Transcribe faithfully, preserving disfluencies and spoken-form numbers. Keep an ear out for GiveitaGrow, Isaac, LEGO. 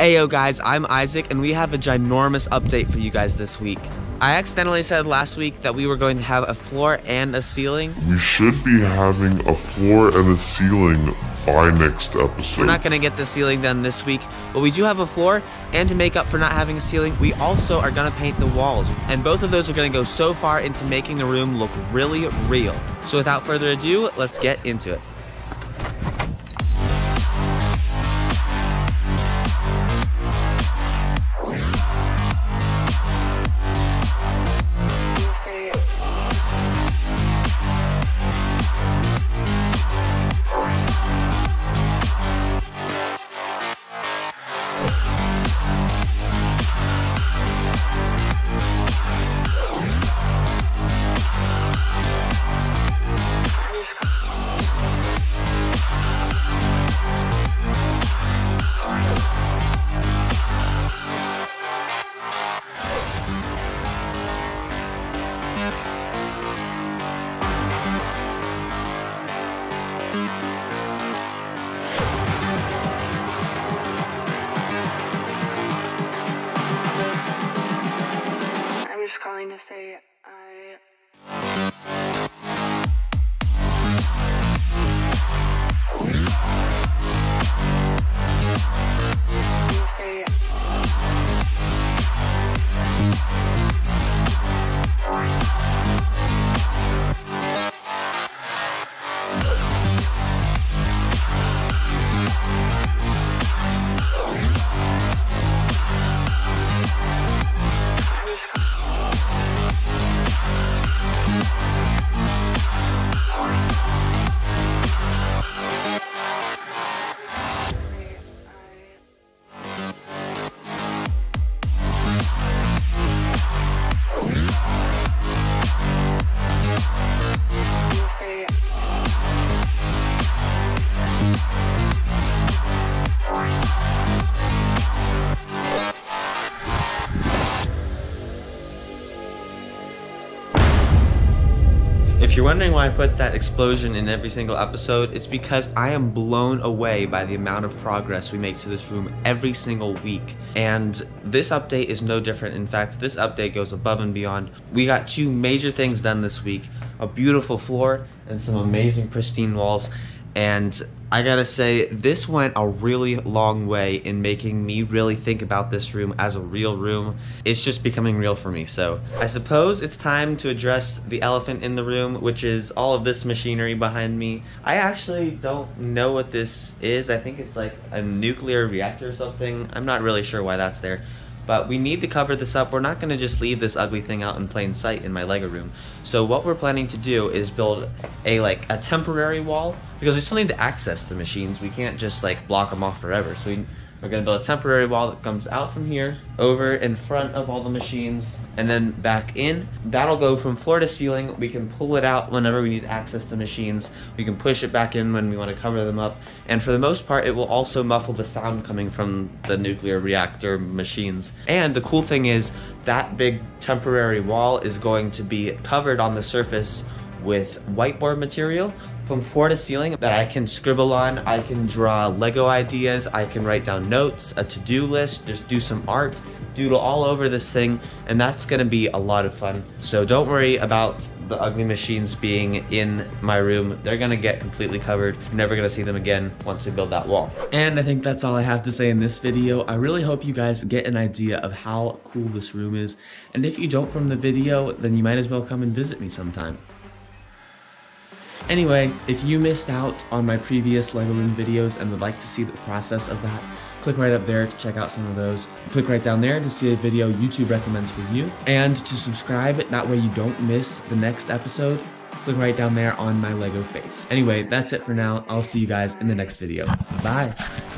Ayo guys, I'm Isaac and we have a ginormous update for you guys this week. I accidentally said last week that we were going to have a floor and a ceiling. We should be having a floor and a ceiling by next episode. We're not going to get the ceiling done this week, but we do have a floor, and to make up for not having a ceiling, we also are going to paint the walls. And both of those are going to go so far into making the room look really real. So without further ado, let's get into it. To say I If you're wondering why I put that explosion in every single episode, it's because I am blown away by the amount of progress we make to this room every single week. And this update is no different. In fact, this update goes above and beyond. We got two major things done this week, a beautiful floor and some amazing pristine walls. And I gotta say, this went a really long way in making me really think about this room as a real room. It's just becoming real for me, so. I suppose it's time to address the elephant in the room, which is all of this machinery behind me. I actually don't know what this is. I think it's like a nuclear reactor or something. I'm not really sure why that's there. But we need to cover this up. We're not gonna just leave this ugly thing out in plain sight in my LEGO room. So what we're planning to do is build a like a temporary wall, because we still need to access the machines. We can't just like block them off forever. So we, we're gonna build a temporary wall that comes out from here, over in front of all the machines, and then back in. That'll go from floor to ceiling. We can pull it out whenever we need to access the machines. We can push it back in when we wanna cover them up. And for the most part, it will also muffle the sound coming from the nuclear reactor machines. And the cool thing is, that big temporary wall is going to be covered on the surface with whiteboard material from floor to ceiling that I can scribble on. I can draw LEGO ideas, I can write down notes, a to-do list, just do some art, doodle all over this thing, and that's gonna be a lot of fun. So don't worry about the ugly machines being in my room. They're gonna get completely covered. You're never gonna see them again once we build that wall. And I think that's all I have to say in this video. I really hope you guys get an idea of how cool this room is. And if you don't from the video, then you might as well come and visit me sometime. Anyway, if you missed out on my previous LEGO room videos and would like to see the process of that, click right up there to check out some of those. Click right down there to see a video YouTube recommends for you. And to subscribe, that way you don't miss the next episode, click right down there on my LEGO face. Anyway, that's it for now. I'll see you guys in the next video. Bye.